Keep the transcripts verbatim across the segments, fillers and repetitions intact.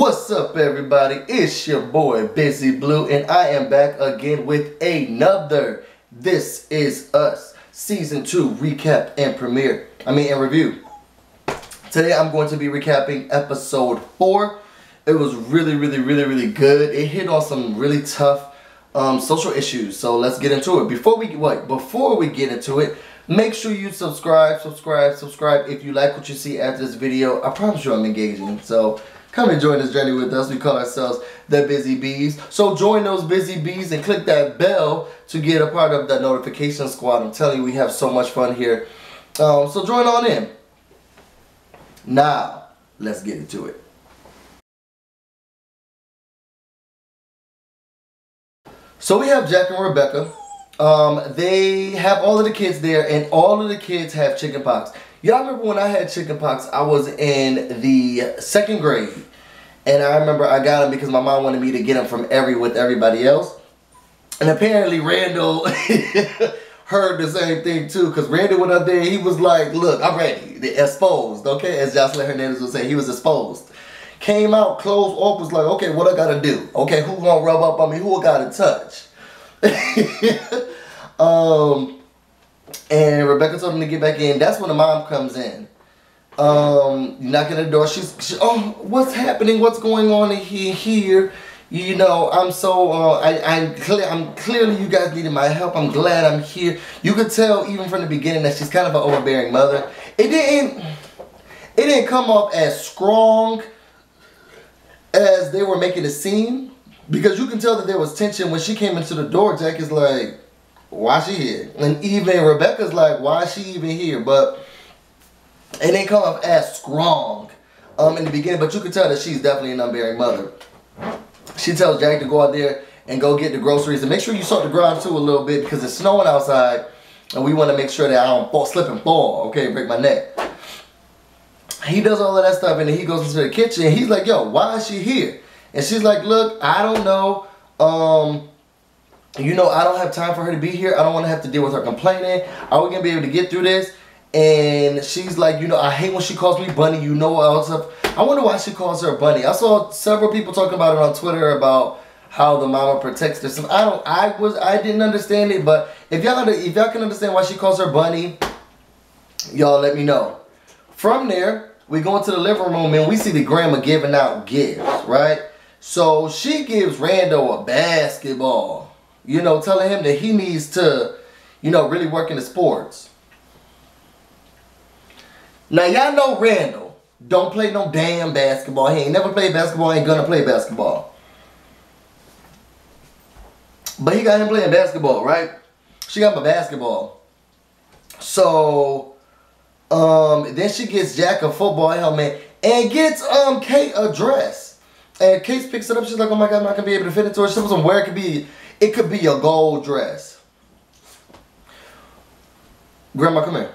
What's up, everybody? It's your boy Busy Blue, and I am back again with another This Is Us Season two recap and premiere. I mean, and review. Today I'm going to be recapping episode four. It was really, really, really, really good. It hit on some really tough um, social issues. So let's get into it. Before we what? Before we get into it, make sure you subscribe, subscribe, subscribe. If you like what you see after this video, I promise you I'm engaging. So come and join this journey with us. We call ourselves the Busy Bees. So join those Busy Bees and click that bell to get a part of that notification squad. I'm telling you, we have so much fun here. Um, so join on in. Now, let's get into it. So we have Jack and Rebecca. Um, they have all of the kids there, and all of the kids have chicken pox. Y'all remember when I had chicken pox? I was in the second grade, and I remember I got them because my mom wanted me to get them from every with everybody else. And apparently Randall heard the same thing too, because Randall went up there and he was like, "Look, I'm ready." They exposed, okay, as Jocelyn Hernandez would say, he was exposed. Came out, closed off, was like, "Okay, what I gotta do? Okay, who gonna rub up on me? Who I gotta touch?" um, and Rebecca told him to get back in. That's when the mom comes in, um, knocking the door. She's, she, oh, what's happening? What's going on in here? Here, you know, I'm so, uh, I, I'm, cle I'm clearly, you guys needed my help. I'm glad I'm here. You could tell even from the beginning that she's kind of an overbearing mother. It didn't, it didn't come off as strong as they were making it seem. Because you can tell that there was tension when she came into the door. Jack is like, why she here? And even Rebecca's like, why is she even here? But it ain't come off as strong um, in the beginning. But you can tell that she's definitely an unbearing mother. She tells Jack to go out there and go get the groceries. And make sure you salt the ground too a little bit, because it's snowing outside. And we want to make sure that I don't fall, slip and fall. Okay, break my neck. He does all of that stuff, and then he goes into the kitchen. And he's like, yo, why is she here? And she's like, look, I don't know, um, you know, I don't have time for her to be here. I don't want to have to deal with her complaining. Are we going to be able to get through this? And she's like, you know, I hate when she calls me Bunny. You know what else? I wonder why she calls her Bunny. I saw several people talking about it on Twitter about how the mama protects her. So I don't, I was, I didn't understand it, but if y'all, if y'all can understand why she calls her Bunny, y'all let me know. From there, we go into the living room and we see the grandma giving out gifts, right? So she gives Randall a basketball, you know, telling him that he needs to, you know, really work in the sports. Now, y'all know Randall don't play no damn basketball. He ain't never played basketball, ain't gonna play basketball. But he got him playing basketball, right? She got him a basketball. So, um, then she gets Jack a football helmet and gets, um, Kate a dress. And Kate picks it up. She's like, oh my God, I'm not going to be able to fit into it. She doesn't wear it. Could be, it could be a gold dress. Grandma, come here.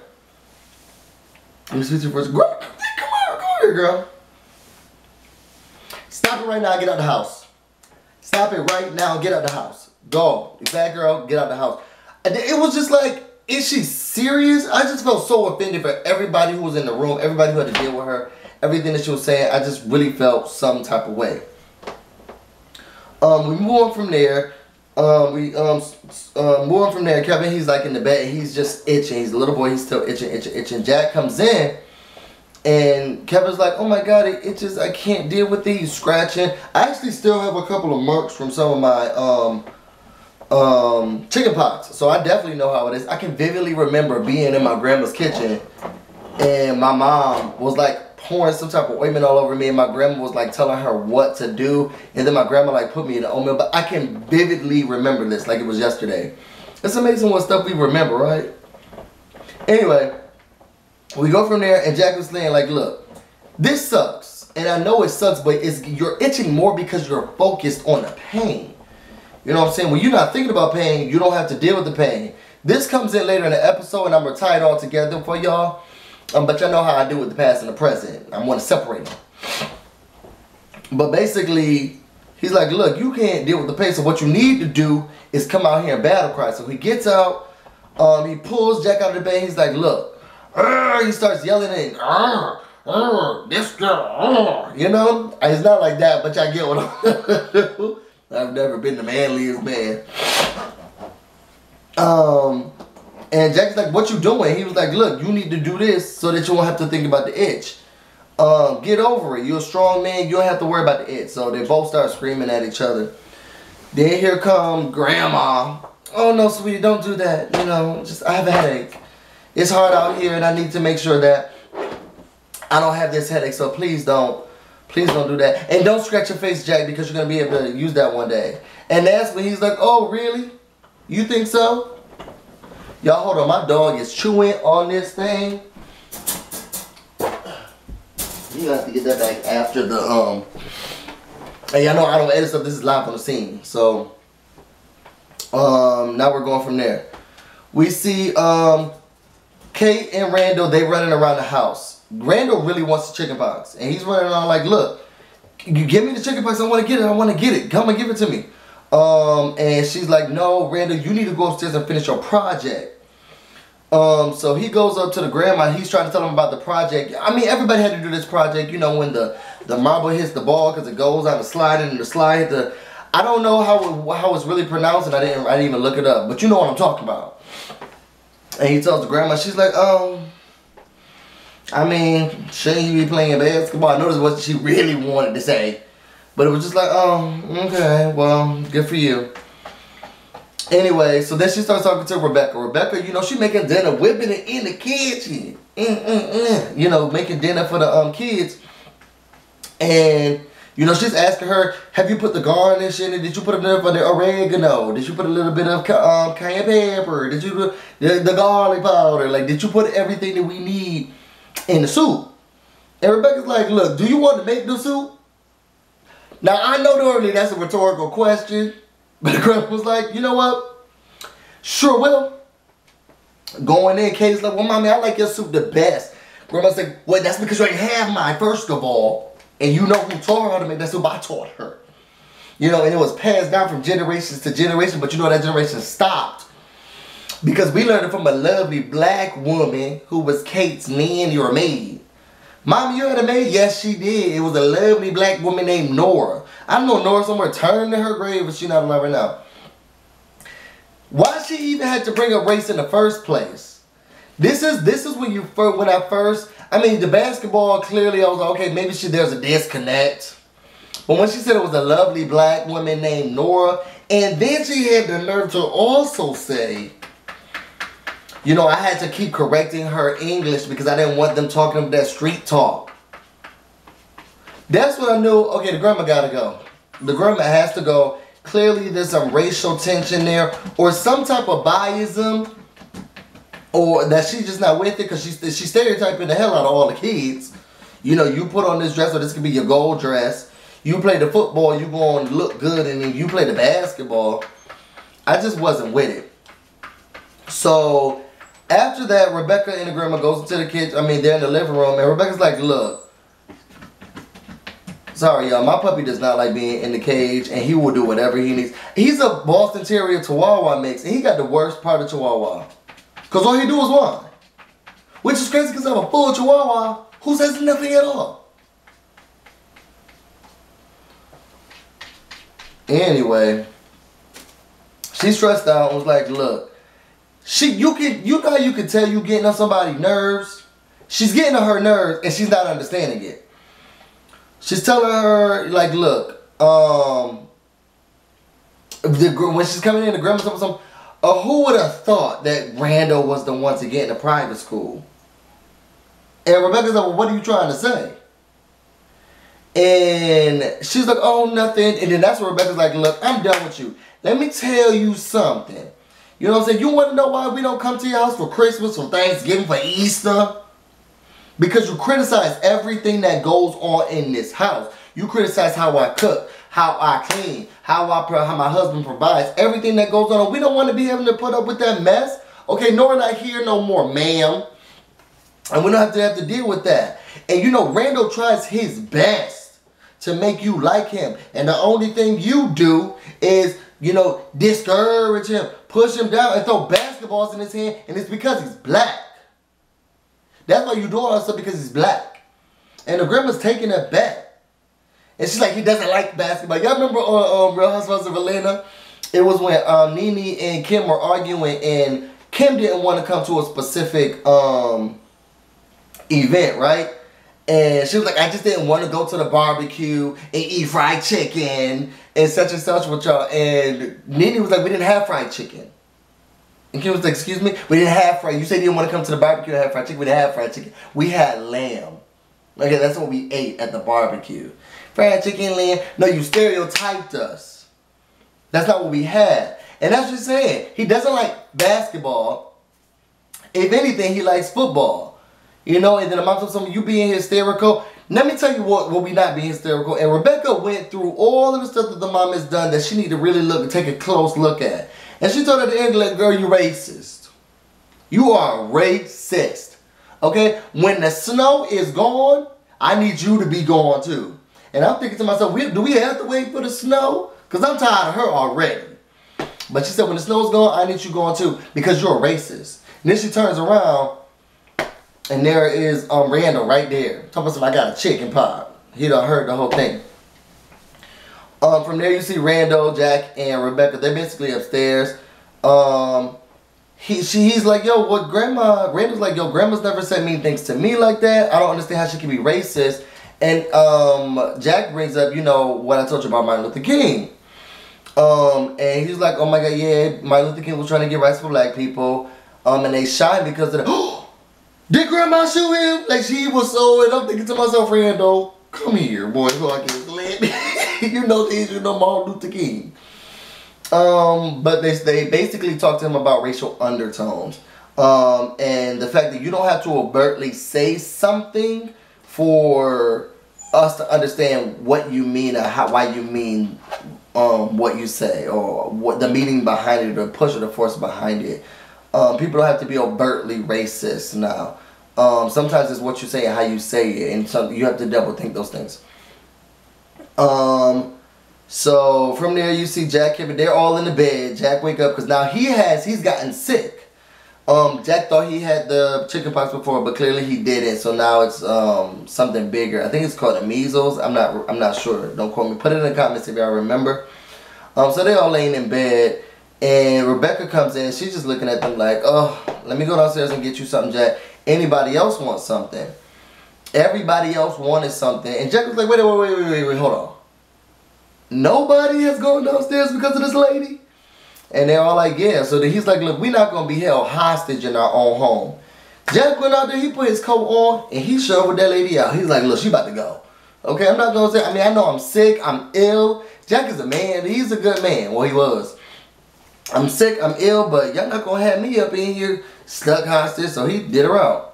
Let me speak to you first. Grandma, come here, come here, girl. Stop it right now. Get out the house. Stop it right now. Get out the house. Go. Bad girl, get out the house. It was just like, is she serious? I just felt so offended for everybody who was in the room, everybody who had to deal with her. Everything that she was saying, I just really felt some type of way. Um, we move on from there. Um, we um, uh, move on from there. Kevin, he's like in the bed. He's just itching. He's a little boy. He's still itching, itching, itching. Jack comes in, and Kevin's like, oh my God, it itches. I can't deal with it. He's scratching. I actually still have a couple of marks from some of my um, um, chicken pox. So I definitely know how it is. I can vividly remember being in my grandma's kitchen, and my mom was like, pouring some type of ointment all over me, and my grandma was like telling her what to do, and then my grandma like put me in the oatmeal. But I can vividly remember this like it was yesterday. It's amazing what stuff we remember, right? Anyway, we go from there, and Jack was saying like, look, this sucks, and I know it sucks, but it's, you're itching more because you're focused on the pain. You know what I'm saying? When you're not thinking about pain, you don't have to deal with the pain. This comes in later in the episode, and I'm retired altogether for y'all. Um, but y'all know how I do with the past and the present. I want to separate them. But basically, he's like, look, you can't deal with the pain. So what you need to do is come out here and battle cry. So he gets out. Um, he pulls Jack out of the bed. He's like, look. Arr! He starts yelling in. Arr! oh, this girl, oh, you know, it's not like that, but y'all get what I'm I've never been the manliest man. Um, and Jack's like, what you doing? He was like, look, you need to do this so that you won't have to think about the itch. Um, get over it. You're a strong man. You don't have to worry about the itch. So they both start screaming at each other. Then here come Grandma. Oh, no, sweetie, don't do that. You know, just I have a headache. It's hard out here, and I need to make sure that I don't have this headache. So please don't. Please don't do that. And don't scratch your face, Jack, because you're going to be able to use that one day. And that's when he's like, oh, really? You think so? Y'all, hold on. My dog is chewing on this thing. You have to get that back after the, um... and y'all know I don't edit stuff. This is live on the scene. So, um, now we're going from there. We see, um, Kate and Randall, they running around the house. Randall really wants the chicken pox, and he's running around like, look, you give me the chicken pox, I want to get it, I want to get it, come and give it to me. Um, and she's like, no, Randall, you need to go upstairs and finish your project. Um, so he goes up to the grandma, he's trying to tell him about the project. I mean, everybody had to do this project, you know, when the, the marble hits the ball because it goes on the slide and the slide hit the, I don't know how, it, how it's really pronounced, and I didn't, I didn't even look it up, but you know what I'm talking about. And he tells the grandma, she's like, um, I mean, shouldn't you be playing basketball? I noticed what she really wanted to say. But it was just like, oh, okay, well, good for you. Anyway, so then she starts talking to Rebecca. Rebecca, you know, she making dinner, whipping it in the kitchen. Mm, mm, mm. You know, making dinner for the um kids. And, you know, she's asking her, have you put the garnish in it? Did you put a little bit of oregano? Did you put a little bit of um, cayenne pepper? Did you put the, the garlic powder? Like, did you put everything that we need in the soup? And Rebecca's like, look, do you want to make the soup? Now, I know normally that's a rhetorical question, but the grandma was like, you know what? Sure will. Going in, Kate's like, well, Mommy, I like your soup the best. Grandma's like, well, that's because you already have mine, first of all. And you know who taught her how to make that soup? I taught her. You know, and it was passed down from generations to generation, but you know that generation stopped. Because we learned it from a lovely black woman who was Kate's nanny or maid. Mommy, you had a maid? Yes, she did. It was a lovely black woman named Nora. I know Nora somewhere turned to her grave, but she's not alive right now. Why she even had to bring up race in the first place? This is this is when you when I first. I mean, the basketball clearly. I was like, okay, maybe she there's a disconnect. But when she said it was a lovely black woman named Nora, and then she had the nerve to also say, you know, I had to keep correcting her English because I didn't want them talking that street talk. That's when I knew, okay, the grandma gotta go. The grandma has to go. Clearly there's some racial tension there or some type of biasm, or that she's just not with it because she's, she's stereotyping the hell out of all the kids. You know, you put on this dress, or this could be your gold dress. You play the football, you go on look good, and then you play the basketball. I just wasn't with it. So after that, Rebecca and the grandma goes into the kitchen. I mean, they're in the living room, and Rebecca's like, look, sorry, y'all, my puppy does not like being in the cage, and he will do whatever he needs. He's a Boston Terrier Chihuahua mix, and he got the worst part of Chihuahua. Because all he do is whine. Which is crazy because I'm a full Chihuahua who says nothing at all. Anyway, she stressed out and was like, look, She, you can, you know how you can tell you getting on somebody's nerves? She's getting on her nerves and she's not understanding it. She's telling her, like, look, um, the, when she's coming in, the grandma's up with something, uh, who would have thought that Randall was the one to get into private school? And Rebecca's like, well, what are you trying to say? And she's like, oh, nothing. And then that's when Rebecca's like, look, I'm done with you. Let me tell you something. You know what I'm saying? You want to know why we don't come to your house for Christmas, for Thanksgiving, for Easter? Because you criticize everything that goes on in this house. You criticize how I cook, how I clean, how I how my husband provides, everything that goes on. We don't want to be having to put up with that mess. Okay, no, we're not here no more, ma'am. And we don't have to have to deal with that. And you know, Randall tries his best to make you like him. And the only thing you do is, you know, discourage him, push him down, and throw basketballs in his hand, and it's because he's black. That's why you do all that stuff, because he's black. And the grandma's taking that back. And she's like, he doesn't like basketball. Y'all remember on um, Real Housewives of Atlanta? It was when um, Nene and Kim were arguing, and Kim didn't want to come to a specific um, event, right? And she was like, I just didn't want to go to the barbecue and eat fried chicken and such and such with y'all. And Nene was like, we didn't have fried chicken. And Kim was like, excuse me? We didn't have fried. You said you didn't want to come to the barbecue and have fried chicken. We didn't have fried chicken. We had lamb. Okay, that's what we ate at the barbecue. Fried chicken, lamb. No, you stereotyped us. That's not what we had. And that's what she said. He doesn't like basketball. If anything, he likes football. You know, and then the mom told someone, you being hysterical. Let me tell you what, what we not being hysterical. And Rebecca went through all of the stuff that the mom has done that she need to really look, take a close look at. And she told her at the end, like, girl, you racist. You are racist. Okay? When the snow is gone, I need you to be gone too. And I'm thinking to myself, we, do we have to wait for the snow? Because I'm tired of her already. But she said, when the snow's gone, I need you gone too. Because you're a racist. And then she turns around, and there is um, Randall right there. Talking about, I got a chicken pop. He done heard the whole thing. Um, from there, you see Randall, Jack, and Rebecca. They're basically upstairs. Um, he, she, he's like, yo, what grandma? Randall's like, yo, grandma's never said mean things to me like that. I don't understand how she can be racist. And um, Jack brings up, you know, what I told you about Martin Luther King. Um, and he's like, oh my God, yeah, Martin Luther King was trying to get rights for black people. Um, and they shine because of the, did grandma shoot him? Like, she was so, and I'm thinking to myself, Randall, come here, boy, so I can slip. You know things, you know Martin Luther King. Um, but they, they basically talk to him about racial undertones. Um, and the fact that you don't have to overtly say something for us to understand what you mean or how, why you mean um, what you say, or what the meaning behind it, or push or the force behind it. Um, people don't have to be overtly racist now. Um, sometimes it's what you say and how you say it, and so you have to double think those things. Um, so from there you see Jack, Kevin, they're all in the bed. Jack wake up because now he has, he's gotten sick. Um, Jack thought he had the chickenpox before, but clearly he didn't. So now it's um something bigger. I think it's called the measles. I'm not. I'm not sure. Don't quote me. Put it in the comments if y'all remember. Um, so they all laying in bed, and Rebecca comes in. She's just looking at them like, oh, let me go downstairs and get you something, Jack. Anybody else want something? Everybody else wanted something, and Jack was like, wait, wait, wait, wait, wait, wait, hold on. Nobody has gone downstairs because of this lady. And they're all like, yeah. So then he's like, look, we're not going to be held hostage in our own home. Jack went out there, he put his coat on, and he shoveled that lady out. He's like, look, she about to go. Okay, I'm not going to say, I mean, I know I'm sick, I'm ill. Jack is a man. He's a good man. Well, he was. I'm sick, I'm ill, but y'all not going to have me up in here stuck hostage. So he did her out.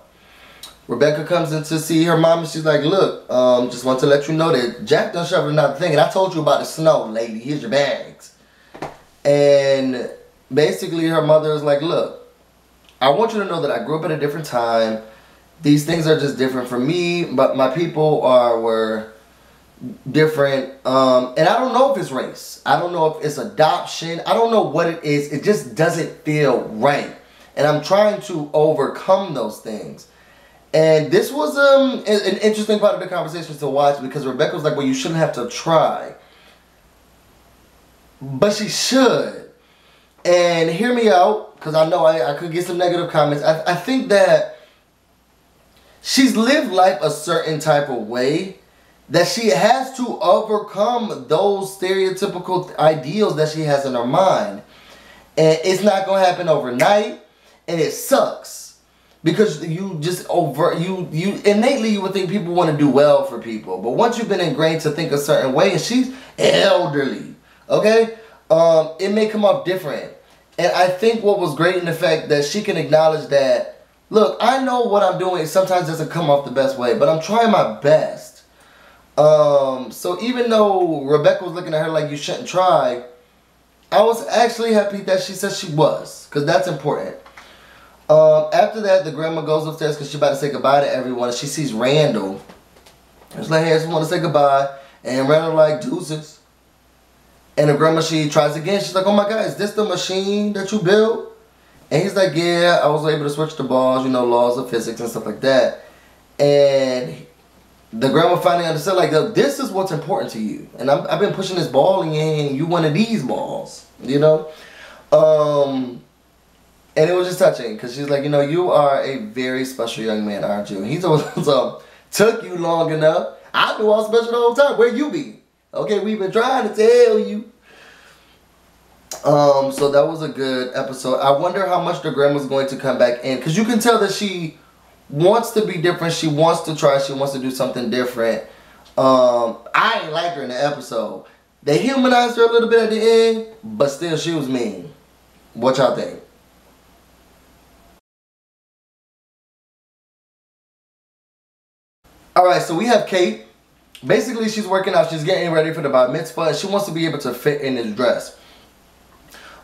Rebecca comes in to see her mom, and she's like, look, um, just want to let you know that Jack done shoveled another thing. And I told you about the snow, lady. Here's your bags. And basically her mother is like, look, I want you to know that I grew up at a different time. These things are just different for me, but my people are were different. Um, and I don't know if it's race. I don't know if it's adoption. I don't know what it is. It just doesn't feel right. And I'm trying to overcome those things. And this was um, an interesting part of the conversation to watch, because Rebecca was like, well, you shouldn't have to try. But she should. And hear me out, because I know I, I could get some negative comments. I, I think that she's lived life a certain type of way that she has to overcome those stereotypical ideals that she has in her mind. And it's not going to happen overnight. And it sucks. Because you just over, you, you innately you would think people want to do well for people. But once you've been ingrained to think a certain way, and she's elderly. Okay, um, it may come off different. And I think what was great in the fact that she can acknowledge that, look, I know what I'm doing sometimes doesn't come off the best way, but I'm trying my best. Um, so even though Rebecca was looking at her like you shouldn't try, I was actually happy that she said she was, because that's important. Um, after that, the grandma goes upstairs because she's about to say goodbye to everyone. And she sees Randall. She's like, hey, I just want to say goodbye. And Randall like, deuces. And the grandma, she tries again. She's like, oh my God, is this the machine that you built? And he's like, yeah, I was able to switch the balls, you know, laws of physics and stuff like that. And the grandma finally understood, like, this is what's important to you. And I'm, I've been pushing this ball in, and you one of these balls, you know? Um, and it was just touching, because she's like, you know, you are a very special young man, aren't you? And he told us, so, took you long enough. I knew I was special the whole time. Where you be? Okay, we've been trying to tell you. Um, so that was a good episode. I wonder how much the grandma's going to come back in, because you can tell that she wants to be different. She wants to try. She wants to do something different. Um, I ain't like her in the episode. They humanized her a little bit at the end, but still she was mean. What y'all think? Alright, so we have Kate. Basically, she's working out. She's getting ready for the bar mitzvah. She wants to be able to fit in this dress.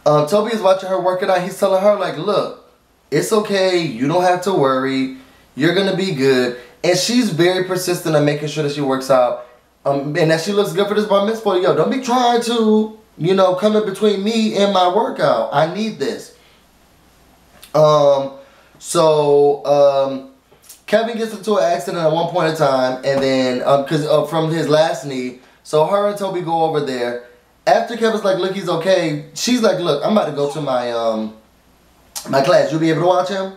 Um, Toby is watching her working out. He's telling her, like, look, it's okay. You don't have to worry. You're going to be good. And she's very persistent in making sure that she works out. Um, and that she looks good for this bar mitzvah. Yo, don't be trying to, you know, come in between me and my workout. I need this. Um, so, um, Kevin gets into an accident at one point in time. And then, um, cause, uh, from his last knee. So her and Toby go over there. After Kevin's like, look, he's okay, she's like, look, I'm about to go to my um my class. You'll be able to watch him?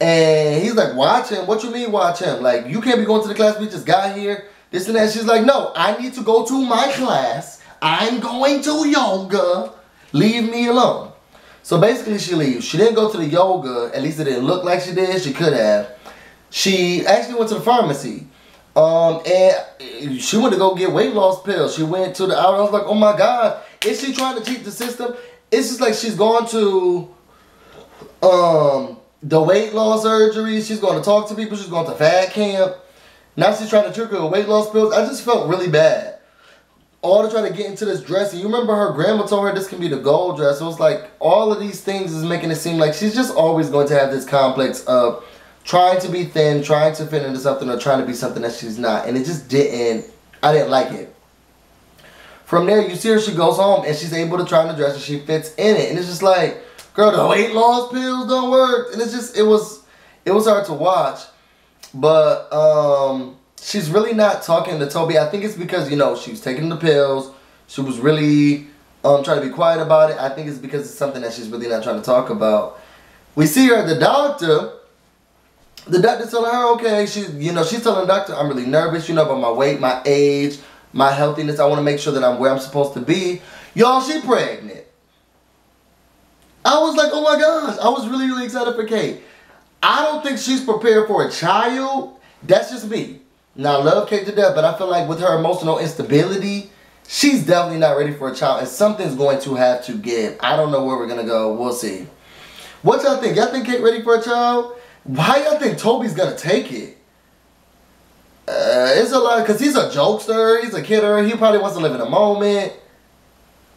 And he's like, watch him? What you mean watch him? Like, you can't be going to the class. We just got here. This and that. She's like, no, I need to go to my class. I'm going to yoga. Leave me alone. So basically she leaves. She didn't go to the yoga. At least it didn't look like she did. She could have. She actually went to the pharmacy. Um, and she went to go get weight loss pills. She went to the hour. I was like, oh my God, is she trying to cheat the system? It's just like she's going to um, the weight loss surgery. She's going to talk to people. She's going to fad camp. Now she's trying to trick her with weight loss pills. I just felt really bad. All to try to get into this dress. And you remember her grandma told her this can be the gold dress. It was like all of these things is making it seem like she's just always going to have this complex of trying to be thin, trying to fit into something, or trying to be something that she's not. And it just didn't, I didn't like it. From there, you see her, she goes home, and she's able to try on the dress, and she fits in it. And it's just like, girl, the weight loss pills don't work. And it's just, it was, it was hard to watch. But um, she's really not talking to Toby. I think it's because, you know, she was taking the pills. She was really um, trying to be quiet about it. I think it's because it's something that she's really not trying to talk about. We see her at the doctor. The doctor's telling her, okay, she's, you know, she's telling the doctor, I'm really nervous, you know, about my weight, my age, my healthiness. I want to make sure that I'm where I'm supposed to be. Y'all, she pregnant. I was like, oh my gosh. I was really, really excited for Kate. I don't think she's prepared for a child. That's just me. Now, I love Kate to death, but I feel like with her emotional instability, she's definitely not ready for a child. And something's going to have to give. I don't know where we're going to go. We'll see. What y'all think? Y'all think Kate ready for a child? Why y'all think Toby's gonna take it? Uh, it's a lot, because he's a jokester, he's a kidder, he probably wants to live in a moment.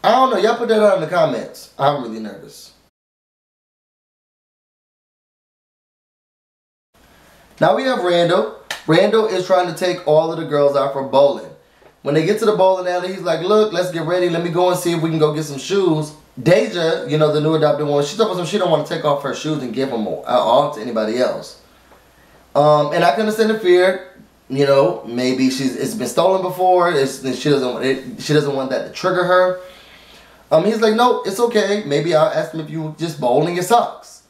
I don't know, y'all put that out in the comments. I'm really nervous. Now we have Randall. Randall is trying to take all of the girls out for bowling. When they get to the bowling alley, he's like, look, let's get ready, let me go and see if we can go get some shoes. Deja, you know, the new adopted one, she told us she don't want to take off her shoes and give them off to anybody else. Um, and I can understand the fear, you know, maybe she's it's been stolen before. It's, she doesn't it, she doesn't want that to trigger her. Um, he's like, no, it's okay. Maybe I'll ask him if you just bowl in your socks.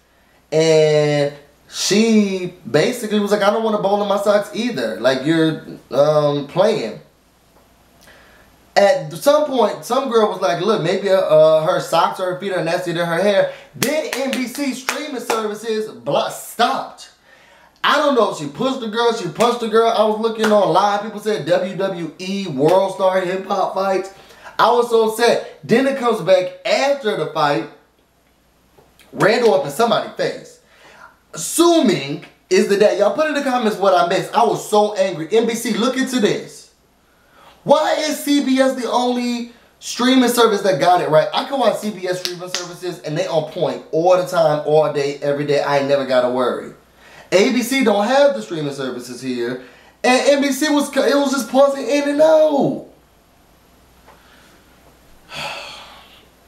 And she basically was like, I don't want to bowl in my socks either. Like you're um, playing. At some point, some girl was like, look, maybe uh, her socks or her feet are nastier than her hair. Then N B C streaming services block stopped. I don't know if she pushed the girl, she punched the girl. I was looking on live. People said W W E, World Star Hip Hop Fights. I was so upset. Then it comes back after the fight. Randall up in somebody's face. Assuming is the day. Y'all put in the comments what I missed. I was so angry. N B C, look into this. Why is C B S the only streaming service that got it right? I can watch C B S streaming services and they on point all the time, all day, every day. I ain't never got to worry. A B C don't have the streaming services here. And N B C was, it was just pausing in and out.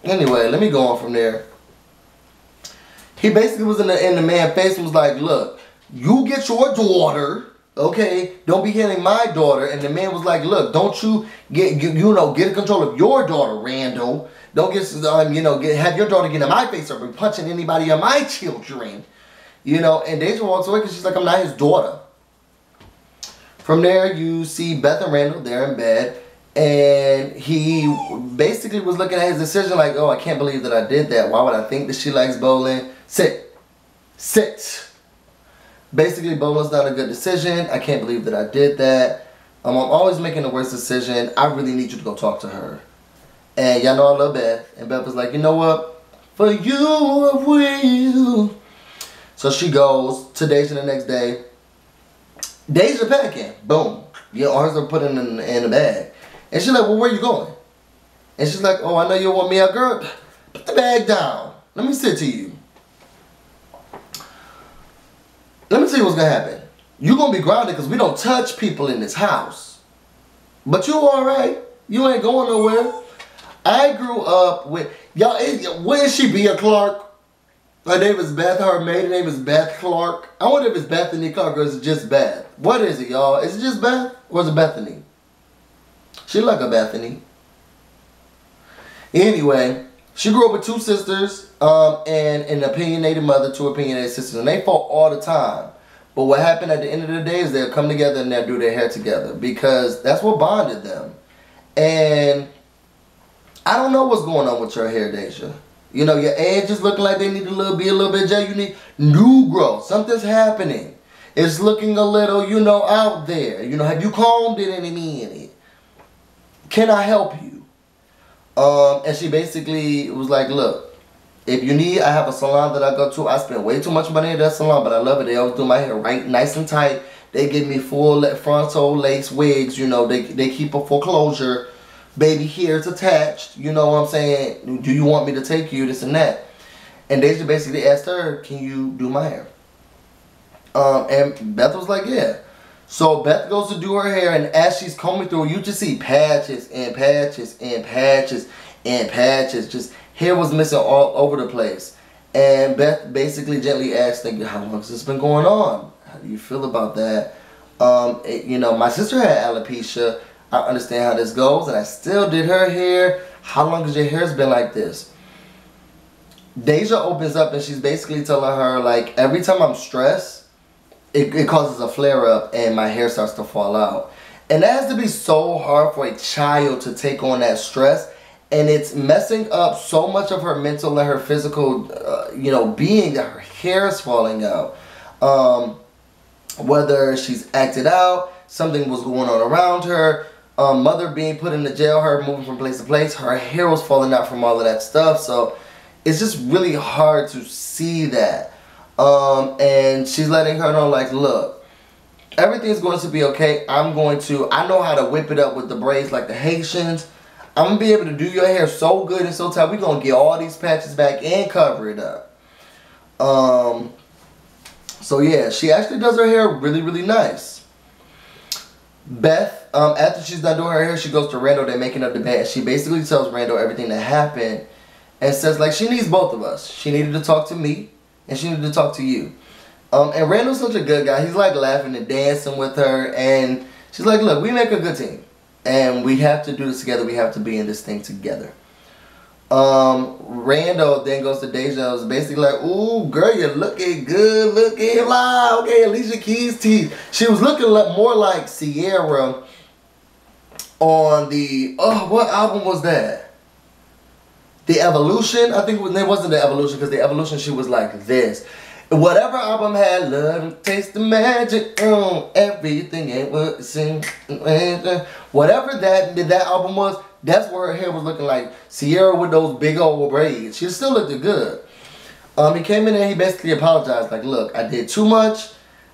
Anyway, let me go on from there. He basically was in the, in the man's face and was like, look, you get your daughter Okay, don't be hitting my daughter. And the man was like, look, don't you get, you, you know, get control of your daughter, Randall. Don't get, um, you know, get, have your daughter get in my face or be punching anybody on my children. You know, and Deja walks away because she's like, I'm not his daughter. From there, you see Beth and Randall there in bed. And he basically was looking at his decision like, oh, I can't believe that I did that. Why would I think that she likes bowling? Sit. Sit. Basically, bowling's not a good decision. I can't believe that I did that. Um, I'm always making the worst decision. I really need you to go talk to her. And y'all know I love Beth. And Beth was like, you know what? For you, I will. So she goes to Deja the next day. Deja packing. Boom. Your arms are put in, in, in the bag. And she's like, well, where are you going? And she's like, oh, I know you want me out, girl. Put the bag down. Let me sit to you. Let me tell you what's going to happen. You're going to be grounded because we don't touch people in this house. But you all right. You ain't going nowhere. I grew up with, y'all, wouldn't she be a Clark? Her name is Beth. Her maiden name is Beth Clark. I wonder if it's Bethany Clark or is it just Beth? What is it, y'all? Is it just Beth or is it Bethany? She like a Bethany. Anyway, she grew up with two sisters um, and an opinionated mother, two opinionated sisters, and they fought all the time. But what happened at the end of the day is they'll come together and they'll do their hair together because that's what bonded them. And I don't know what's going on with your hair, Deja. You know, your edges look like they need to little, be a little bit gel. You need new growth. Something's happening. It's looking a little, you know, out there. You know, have you combed it any minute? Can I help you? Um, and she basically was like, look, if you need, I have a salon that I go to. I spend way too much money at that salon, but I love it. They always do my hair right, nice and tight. They give me full frontal lace wigs. You know, they, they keep a full closure. Baby hair's attached, you know what I'm saying? Do you want me to take you, this and that? And Deja basically asked her, can you do my hair? Um, and Beth was like, yeah. So Beth goes to do her hair, and as she's combing through, you just see patches and patches and patches and patches. Just hair was missing all over the place. And Beth basically gently asked, like, how long has this been going on? How do you feel about that? Um, it, you know, my sister had alopecia. I understand how this goes, and I still did her hair. How long has your hair's been like this? Deja opens up, and she's basically telling her, like, every time I'm stressed, it, it causes a flare-up, and my hair starts to fall out. And that has to be so hard for a child to take on that stress, and it's messing up so much of her mental and her physical, uh, you know, being that her hair is falling out. Um, whether she's acted out, something was going on around her, Um, mother being put into jail, her moving from place to place, her hair was falling out from all of that stuff. So it's just really hard to see that. Um, and she's letting her know, like, look, everything's going to be okay. I'm going to, I know how to whip it up with the braids like the Haitians. I'm going to be able to do your hair so good and so tight. We're going to get all these patches back and cover it up. Um, so yeah, she actually does her hair really, really nice. Beth, um, after she's done doing her hair, she goes to Randall. They're making up the bed. She basically tells Randall everything that happened and says, like, she needs both of us. She needed to talk to me and she needed to talk to you. Um, and Randall's such a good guy. He's, like, laughing and dancing with her. And she's like, look, we make a good team. And we have to do this together. We have to be in this thing together. Um, Randall then goes to Deja. It's basically like, ooh, girl, you're looking good, looking live. Okay, Alicia Keys' teeth. She was looking more like Sierra on the, oh, what album was that? The Evolution? I think it wasn't The Evolution because The Evolution, she was like this. Whatever album had love, taste the magic, mm, everything ain't what it seems. Whatever that, that album was, that's where her hair was looking like Sierra with those big old braids. She still looked good. Um, he came in and he basically apologized. Like, look, I did too much.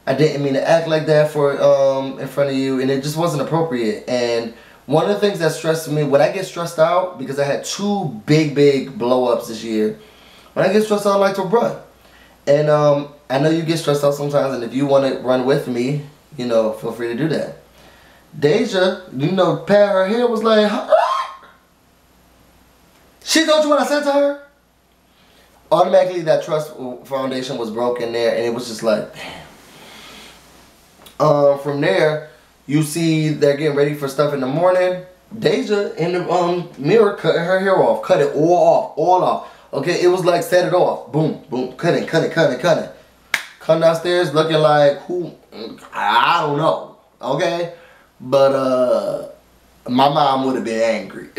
I didn't mean to act like that for um in front of you. And it just wasn't appropriate. And one of the things that stressed me, when I get stressed out, because I had two big, big blow-ups this year. When I get stressed out, I like to run. And um, I know you get stressed out sometimes. And if you want to run with me, you know, feel free to do that. Deja, you know, pat her hair was like, she told you what I said to her? Automatically that trust foundation was broken there, and it was just like, damn. Uh, from there, you see they're getting ready for stuff in the morning. Deja in the um, mirror cutting her hair off. Cut it all off. All off. Okay, it was like set it off. Boom, boom. Cut it, cut it, cut it, cut it. Come downstairs looking like who? I don't know. Okay? But uh, my mom would have been angry.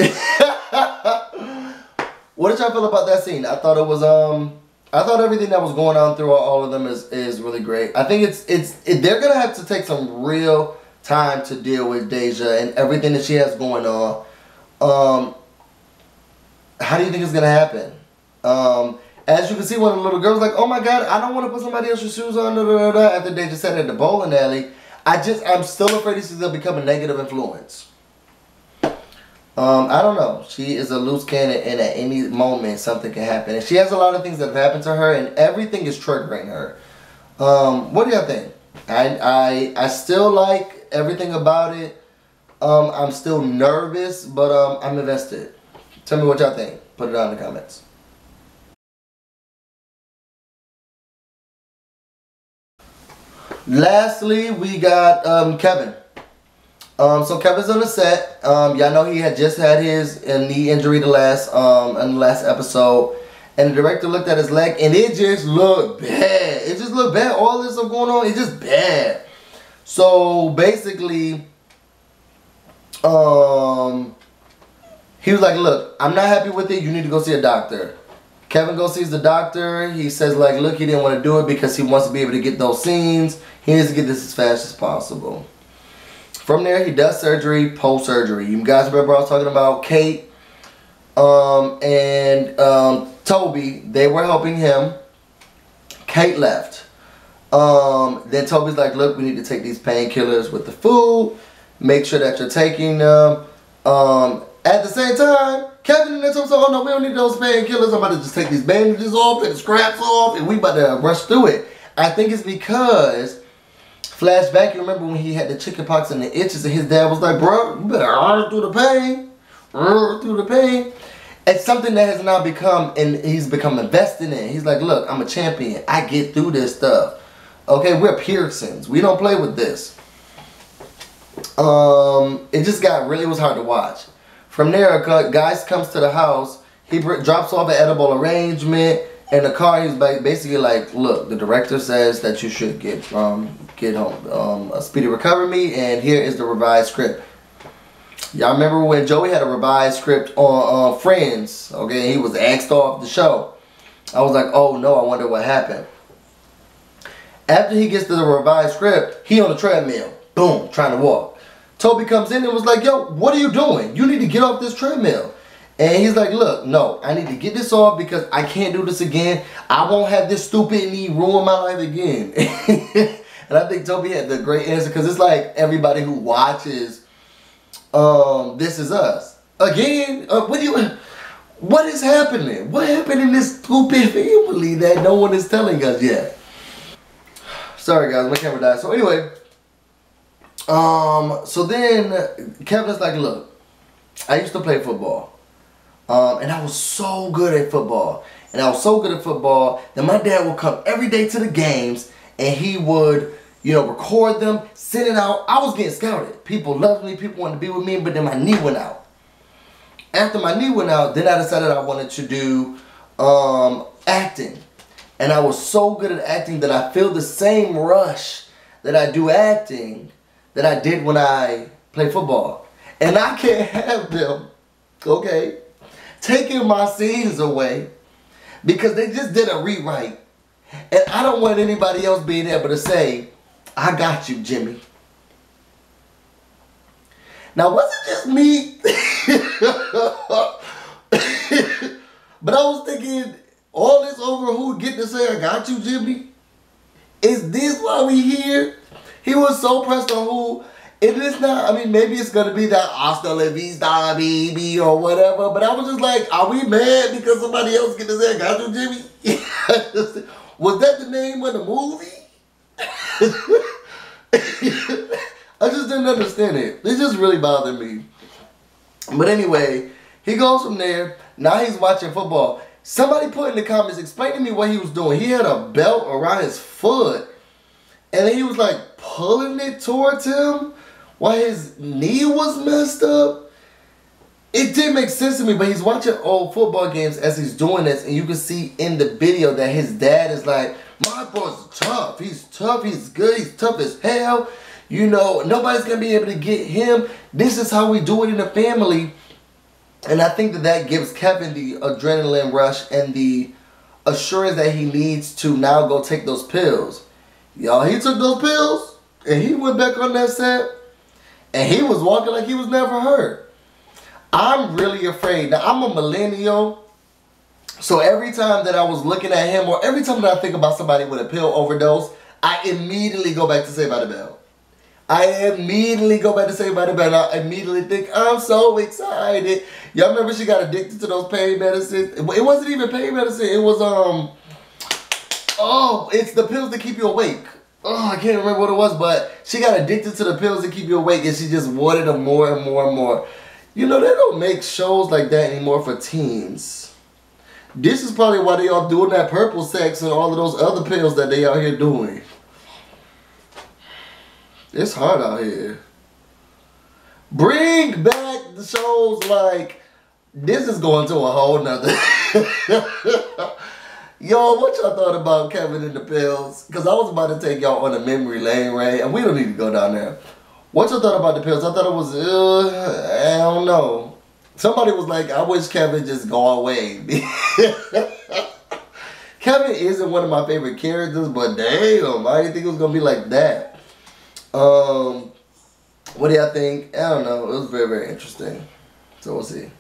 What did y'all feel about that scene? I thought it was um, I thought everything that was going on throughout all of them is is really great. I think it's it's it, they're gonna have to take some real time to deal with Deja and everything that she has going on. Um, how do you think it's gonna happen? Um, as you can see, when the little girl's like, "Oh my God, I don't want to put somebody else's shoes on," da, da, da, da, after Deja sat at the bowling alley. I just, I'm still afraid this is going to become a negative influence. Um, I don't know. She is a loose cannon, and at any moment, something can happen. And she has a lot of things that have happened to her, and everything is triggering her. Um, what do y'all think? I, I, I still like everything about it. Um, I'm still nervous, but um, I'm invested. Tell me what y'all think. Put it down in the comments. Lastly, we got um, Kevin. Um, so Kevin's on the set. Um, Y'all know he had just had his knee injury the last um, in the last episode, and the director looked at his leg, and it just looked bad. It just looked bad. All this stuff going on, it's just bad. So basically, um, he was like, "Look, I'm not happy with it. You need to go see a doctor." Kevin goes sees the doctor. He says like, look, he didn't want to do it because he wants to be able to get those scenes. He needs to get this as fast as possible. From there, he does surgery, post-surgery. You guys remember I was talking about Kate um, and um, Toby. They were helping him. Kate left. Um, then Toby's like, look, we need to take these painkillers with the food. Make sure that you're taking them. Um, at the same time, Kevin and them said, oh no, we don't need those painkillers. I'm about to just take these bandages off, take the scraps off, and we about to rush through it. I think it's because, flashback, you remember when he had the chicken pox and the itches, and his dad was like, bro, you better run through the pain, run through the pain. It's something that has now become, and he's become invested in. He's like, look, I'm a champion. I get through this stuff. Okay, we're Pearsons. We don't play with this. Um, it just got really, it was hard to watch. From there, a guy comes to the house. He drops off an edible arrangement in the car. He's basically like, "Look, the director says that you should get um get home, um, a speedy recovery, and here is the revised script." Y'all remember when Joey had a revised script on uh, Friends? Okay, he was axed off the show. I was like, "Oh no, I wonder what happened." After he gets to the revised script, he on the treadmill, boom, trying to walk. Toby comes in and was like, yo, what are you doing? You need to get off this treadmill. And he's like, look, no, I need to get this off because I can't do this again. I won't have this stupid knee ruin my life again. And I think Toby had the great answer because it's like everybody who watches um, This Is Us. Again, uh, what do you, what is happening? What happened in this stupid family that no one is telling us yet? Sorry, guys, my camera died. So anyway. Um, so then Kevin's like, look, I used to play football, um, and I was so good at football, and I was so good at football that my dad would come every day to the games, and he would, you know, record them, send it out. I was getting scouted. People loved me, people wanted to be with me, but then my knee went out. After my knee went out, then I decided I wanted to do, um, acting, and I was so good at acting that I feel the same rush that I do acting that I did when I played football. And I can't have them, okay, taking my scenes away because they just did a rewrite. And I don't want anybody else being able to say, I got you, Jimmy. Now, was it just me? But I was thinking, all this over who get to say, I got you, Jimmy? Is this why we here? He was so pressed on who, it is not, I mean, maybe it's going to be that hasta la vista, baby, or whatever, but I was just like, are we mad because somebody else gets his head, got you, Jimmy? Was that the name of the movie? I just didn't understand it. It just really bothered me. But anyway, he goes from there. Now he's watching football. Somebody put in the comments, explain to me what he was doing. He had a belt around his foot. and he was like pulling it towards him while his knee was messed up. It didn't make sense to me, but he's watching old football games as he's doing this, and you can see in the video that his dad is like, my boy's tough, he's tough, he's good, he's tough as hell. You know, nobody's going to be able to get him. This is how we do it in the family. And I think that that gives Kevin the adrenaline rush and the assurance that he needs to now go take those pills. Y'all, he took those pills and he went back on that set and he was walking like he was never hurt. I'm really afraid. Now, I'm a millennial. So every time that I was looking at him or every time that I think about somebody with a pill overdose, I immediately go back to Saved by the Bell. I immediately go back to Saved by the Bell. I immediately think, I'm so excited. Y'all remember she got addicted to those pain medicines? It wasn't even pain medicine. It was, um, oh, it's the pills that keep you awake. Oh, I can't remember what it was, but she got addicted to the pills that keep you awake, and she just wanted them more and more and more. You know, they don't make shows like that anymore for teens. This is probably why they all doing that purple sex and all of those other pills that they out here doing. It's hard out here. Bring back the shows like this is going to a whole nother. Y'all, what y'all thought about Kevin and the pills? Because I was about to take y'all on a memory lane, right? And we don't need to go down there. What y'all thought about the pills? I thought it was, uh, I don't know. Somebody was like, I wish Kevin just go away. Kevin isn't one of my favorite characters, but damn, I didn't think it was going to be like that. Um, what do y'all think? I don't know. It was very, very interesting. So we'll see.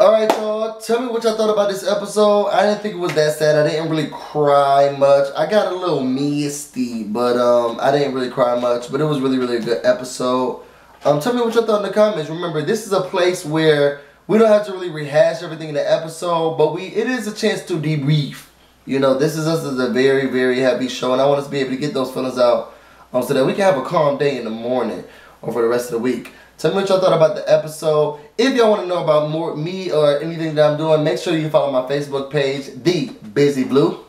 Alright, y'all. Tell me what y'all thought about this episode. I didn't think it was that sad. I didn't really cry much. I got a little misty, but um, I didn't really cry much. But it was really, really a good episode. Um, tell me what y'all thought in the comments. Remember, this is a place where we don't have to really rehash everything in the episode, but we it is a chance to debrief. You know, This Is Us is a very, very happy show, and I want us to be able to get those feelings out um, so that we can have a calm day in the morning or for the rest of the week. Tell me what y'all thought about the episode. If y'all want to know about more me or anything that I'm doing, make sure you follow my Facebook page, The Busy Blue.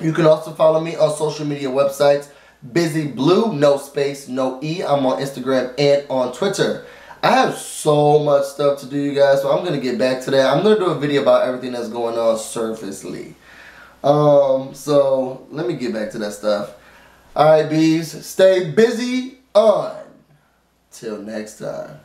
You can also follow me on social media websites, Busy Blue, no space, no E. I'm on Instagram and on Twitter. I have so much stuff to do, you guys, so I'm going to get back to that. I'm going to do a video about everything that's going on surfacely. Um, so, let me get back to that stuff. Alright, bees, stay busy on. Till next time.